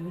Blue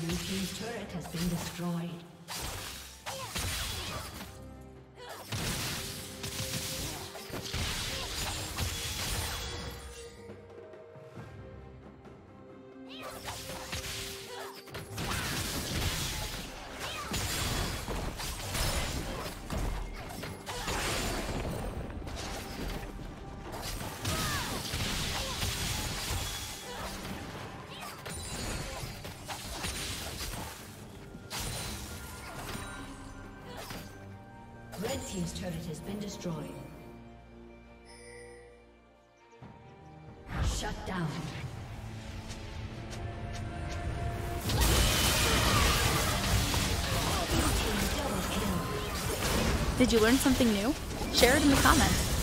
Blue team's turret has been destroyed. turret has been destroyed. Shut down. Did you learn something new? Share it in the comments.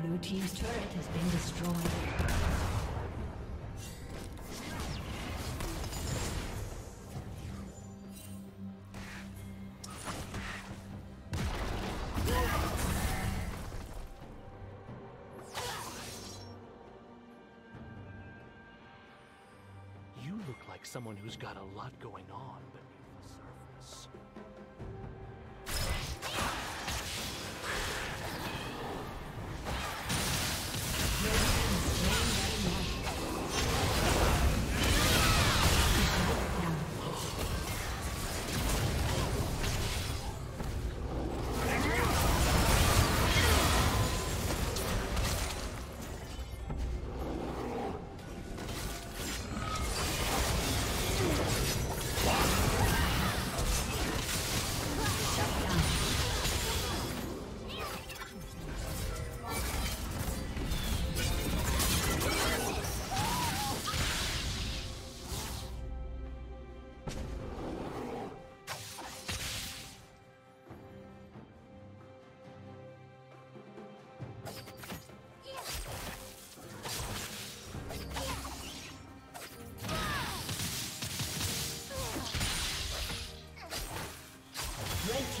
Blue team's turret has been destroyed. You look like someone who's got a lot going on beneath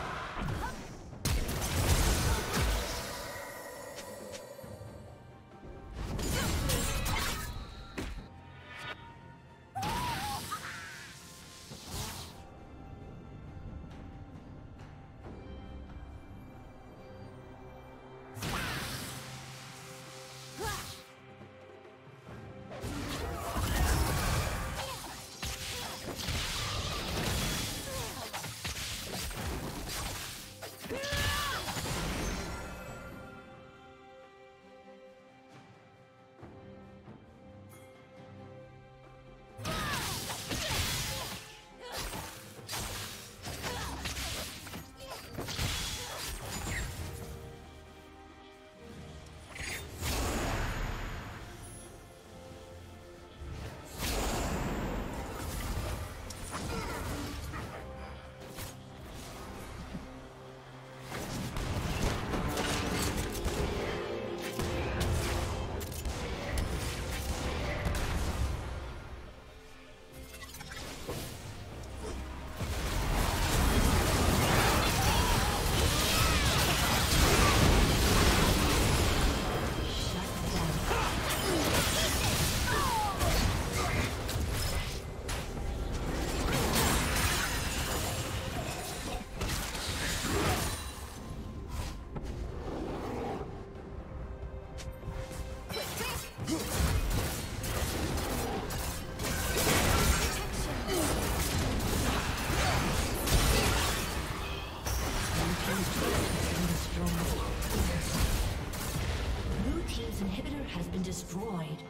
Destroyed.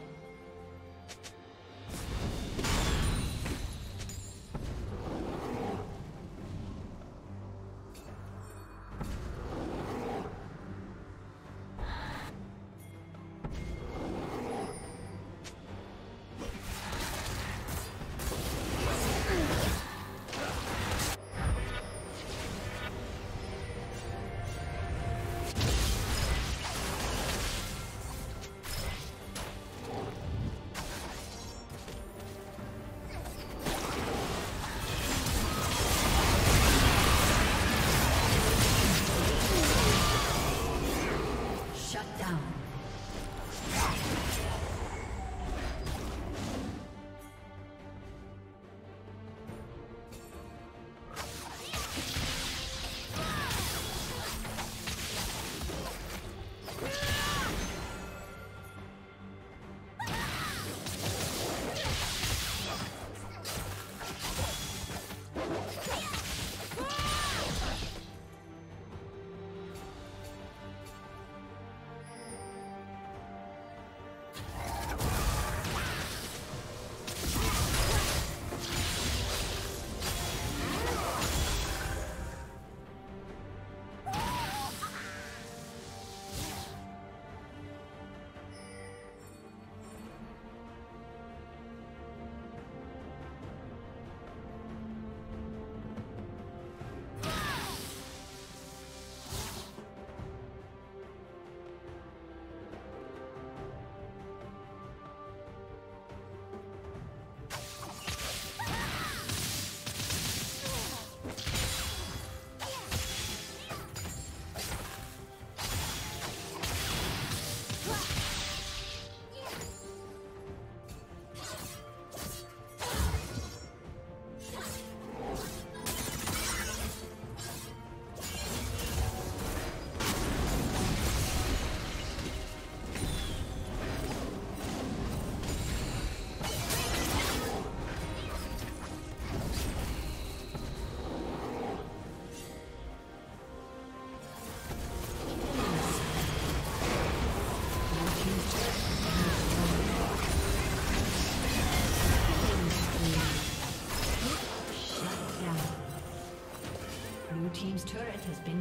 Team's turret has been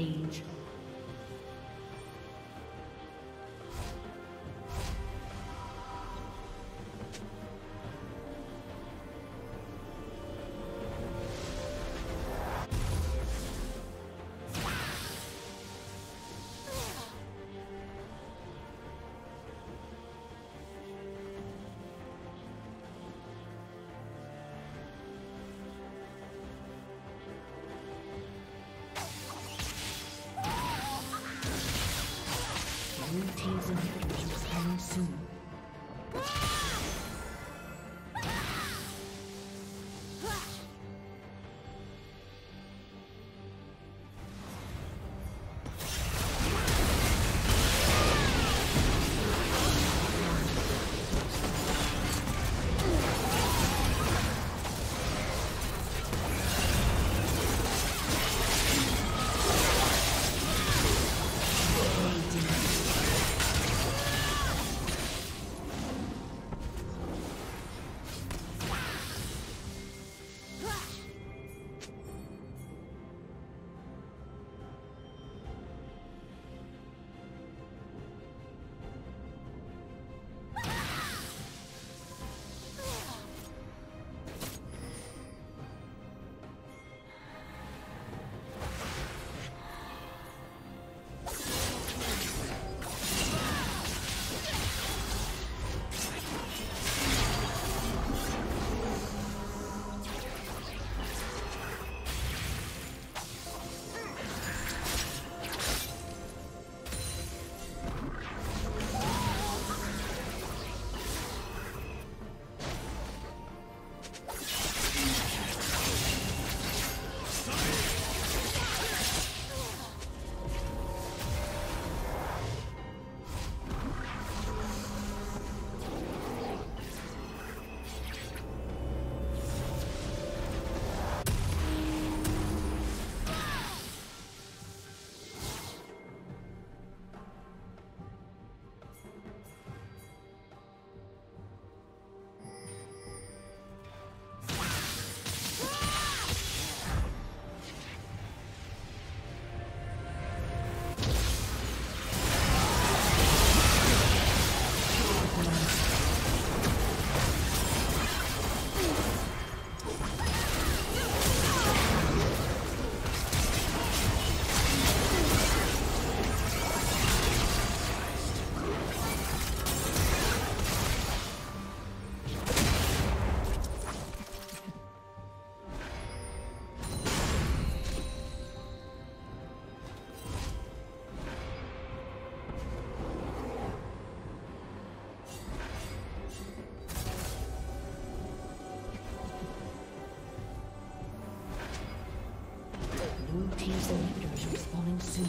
Mage. New teams and pictures coming soon. Teams and leaders responding soon.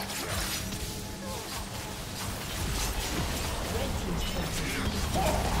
Red team's turret has been destroyed.